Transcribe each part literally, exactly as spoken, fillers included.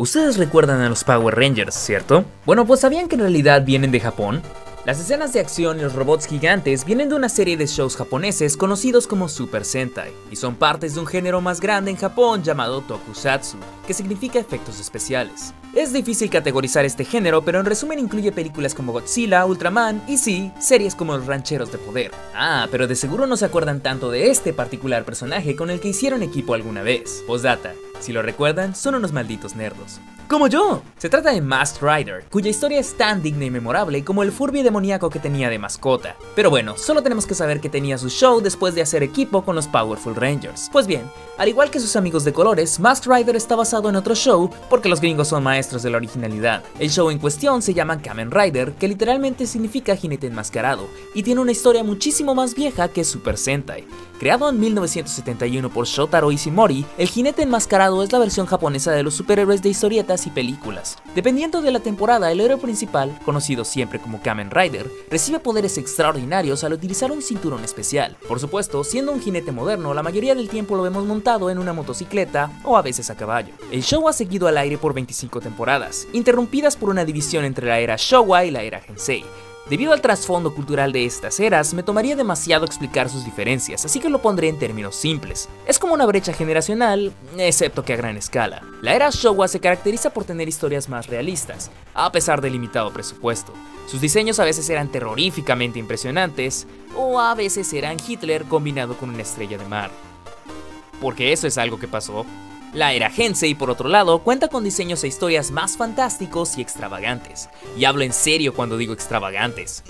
Ustedes recuerdan a los Power Rangers, ¿cierto? Bueno, pues ¿sabían que en realidad vienen de Japón? Las escenas de acción y los robots gigantes vienen de una serie de shows japoneses conocidos como Super Sentai, y son partes de un género más grande en Japón llamado Tokusatsu, que significa efectos especiales. Es difícil categorizar este género, pero en resumen incluye películas como Godzilla, Ultraman y sí, series como Los Rancheros de Poder. Ah, pero de seguro no se acuerdan tanto de este particular personaje con el que hicieron equipo alguna vez. Postdata, si lo recuerdan, son unos malditos nerdos. ¡Como yo! Se trata de Masked Rider, cuya historia es tan digna y memorable como el furby demoníaco que tenía de mascota. Pero bueno, solo tenemos que saber que tenía su show después de hacer equipo con los Powerful Rangers. Pues bien, al igual que sus amigos de colores, Masked Rider está basado en otro show porque los gringos son maestros de la originalidad. El show en cuestión se llama Kamen Rider, que literalmente significa jinete enmascarado, y tiene una historia muchísimo más vieja que Super Sentai. Creado en mil novecientos setenta y uno por Shotaro Ishinomori, el jinete enmascarado es la versión japonesa de los superhéroes de historietas y películas. Dependiendo de la temporada, el héroe principal, conocido siempre como Kamen Rider, recibe poderes extraordinarios al utilizar un cinturón especial. Por supuesto, siendo un jinete moderno, la mayoría del tiempo lo vemos montado en una motocicleta o a veces a caballo. El show ha seguido al aire por veinticinco temporadas, interrumpidas por una división entre la era Showa y la era Gensei. Debido al trasfondo cultural de estas eras, me tomaría demasiado explicar sus diferencias, así que lo pondré en términos simples. Es como una brecha generacional, excepto que a gran escala. La era Showa se caracteriza por tener historias más realistas, a pesar del limitado presupuesto. Sus diseños a veces eran terroríficamente impresionantes, o a veces eran Hitler combinado con una estrella de mar. Porque eso es algo que pasó. La era Gensei, por otro lado, cuenta con diseños e historias más fantásticos y extravagantes. Y hablo en serio cuando digo extravagantes.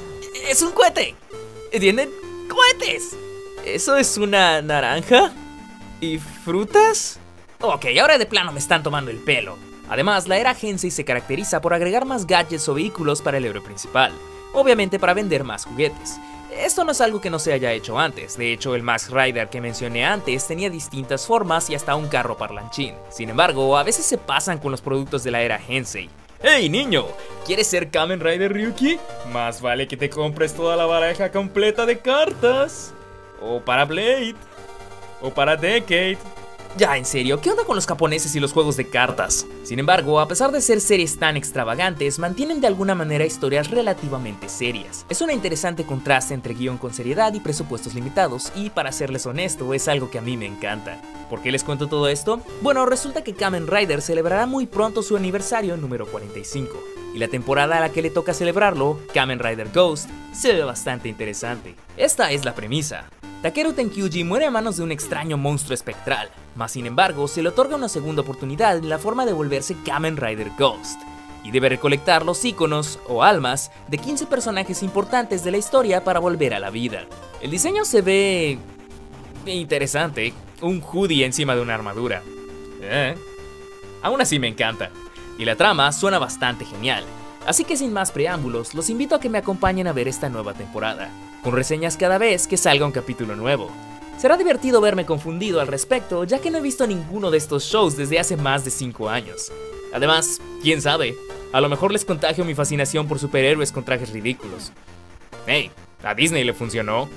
¡Es un cohete! ¿Entienden? ¡Cohetes! ¿Eso es una naranja? ¿Y frutas? Ok, ahora de plano me están tomando el pelo. Además, la era Gensei se caracteriza por agregar más gadgets o vehículos para el héroe principal. Obviamente para vender más juguetes. Esto no es algo que no se haya hecho antes, de hecho el Masked Rider que mencioné antes tenía distintas formas y hasta un carro parlanchín. Sin embargo, a veces se pasan con los productos de la era Heisei. ¡Hey niño! ¿Quieres ser Kamen Rider Ryuki? Más vale que te compres toda la baraja completa de cartas. O para Blade. O para Decade. Ya, en serio, ¿qué onda con los japoneses y los juegos de cartas? Sin embargo, a pesar de ser series tan extravagantes, mantienen de alguna manera historias relativamente serias. Es un interesante contraste entre guión con seriedad y presupuestos limitados, y para serles honesto, es algo que a mí me encanta. ¿Por qué les cuento todo esto? Bueno, resulta que Kamen Rider celebrará muy pronto su aniversario número cuarenta y cinco, y la temporada a la que le toca celebrarlo, Kamen Rider Ghost, se ve bastante interesante. Esta es la premisa. Takeru Tenkyuji muere a manos de un extraño monstruo espectral, mas sin embargo se le otorga una segunda oportunidad en la forma de volverse Kamen Rider Ghost, y debe recolectar los iconos o almas de quince personajes importantes de la historia para volver a la vida. El diseño se ve interesante, un hoodie encima de una armadura. Eh. Aún así me encanta, y la trama suena bastante genial. Así que sin más preámbulos, los invito a que me acompañen a ver esta nueva temporada, con reseñas cada vez que salga un capítulo nuevo. Será divertido verme confundido al respecto, ya que no he visto ninguno de estos shows desde hace más de cinco años. Además, quién sabe, a lo mejor les contagio mi fascinación por superhéroes con trajes ridículos. Hey, a Disney le funcionó.